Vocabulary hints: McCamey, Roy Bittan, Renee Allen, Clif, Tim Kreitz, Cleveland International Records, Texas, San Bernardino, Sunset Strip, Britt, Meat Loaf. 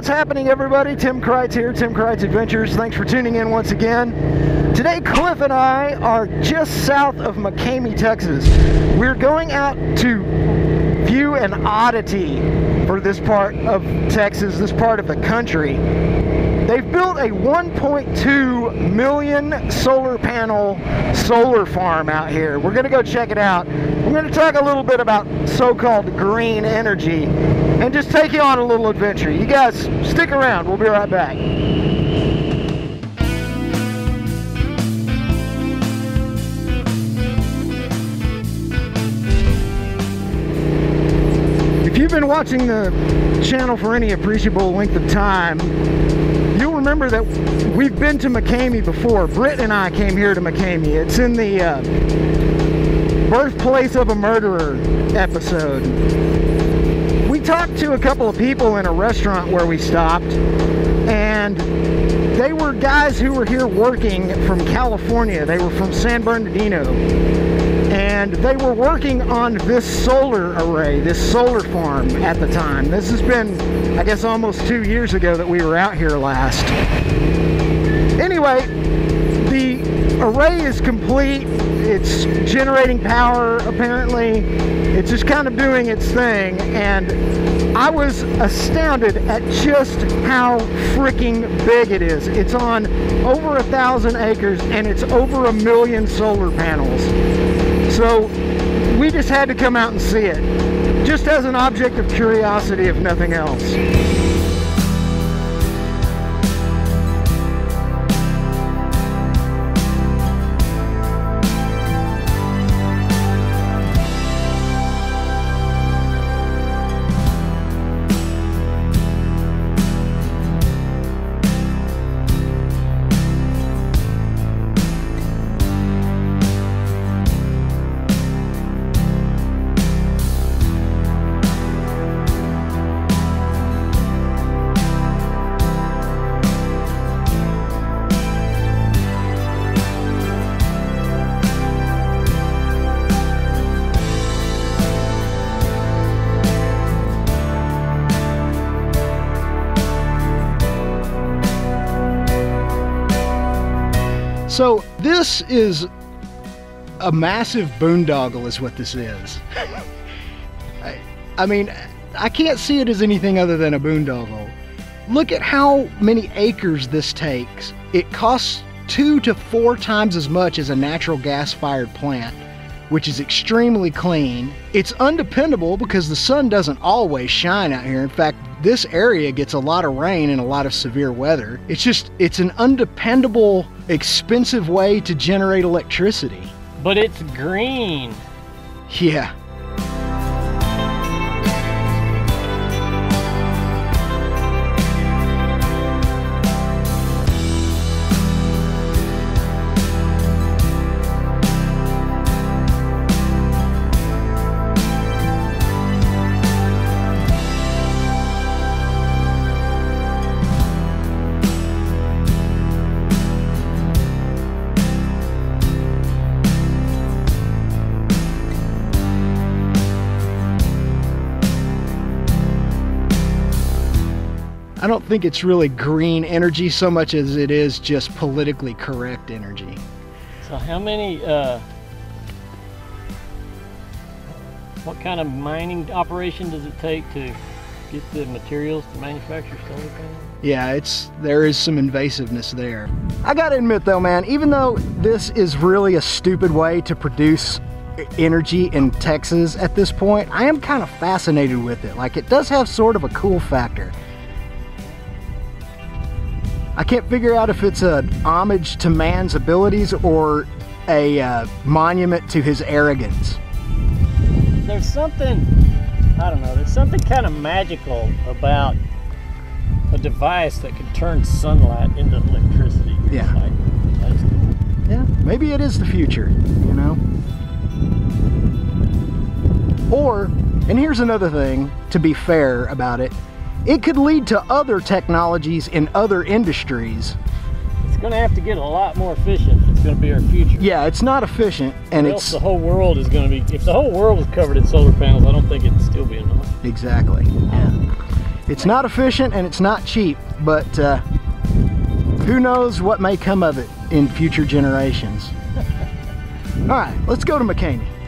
What's happening, everybody? Tim Kreitz here, Tim Kreitz Adventures. Thanks for tuning in once again. Today, Cliff and I are just south of McCamey, Texas. We're going out to view an oddity for this part of Texas, this part of the country. They've built a 1.2 million solar panel solar farm out here. We're going to go check it out. I'm going to talk a little bit about so-called green energy and just take you on a little adventure. You guys stick around. We'll be right back. If you've been watching the channel for any appreciable length of time, you'll remember that we've been to McCamey before. Britt and I came here to McCamey. It's in the Birthplace of a Murderer episode. We talked to a couple of people in a restaurant where we stopped, and they were guys who were here working from California. They were from San Bernardino, and they were working on this solar array, this solar farm at the time. This has been, I guess, almost 2 years ago that we were out here last. Anyway, the array is complete. It's generating power, apparently. It's just kind of doing its thing, and I was astounded at just how freaking big it is. It's on over 1,000 acres, and it's over 1 million solar panels. So we just had to come out and see it, just as an object of curiosity, if nothing else. So this is a massive boondoggle is what this is. I mean, I can't see it as anything other than a boondoggle. Look at how many acres this takes. It costs 2 to 4 times as much as a natural gas-fired plant, which is extremely clean. It's undependable because the sun doesn't always shine out here. In fact, this area gets a lot of rain and a lot of severe weather. It's an undependable, expensive way to generate electricity. But it's green. Yeah. I don't think it's really green energy so much as it is just politically correct energy. So how many, what kind of mining operation does it take to get the materials to manufacture solar panels? Yeah, there is some invasiveness there. I gotta admit though, man, even though this is really a stupid way to produce energy in Texas at this point, I am kind of fascinated with it. Like, it does have sort of a cool factor. I can't figure out if it's an homage to man's abilities or a monument to his arrogance. There's something, I don't know, there's something kind of magical about a device that can turn sunlight into electricity. Yeah. That's cool. Yeah, maybe it is the future, you know? Or, and here's another thing, to be fair about it, it could lead to other technologies in other industries. It's going to have to get a lot more efficient. It's going to be our future. Yeah, it's not efficient, and the whole world is going to be. If the whole world was covered in solar panels, I don't think it'd still be enough. Exactly. Yeah. It's not efficient and it's not cheap, but who knows what may come of it in future generations. All right, let's go to McCamey.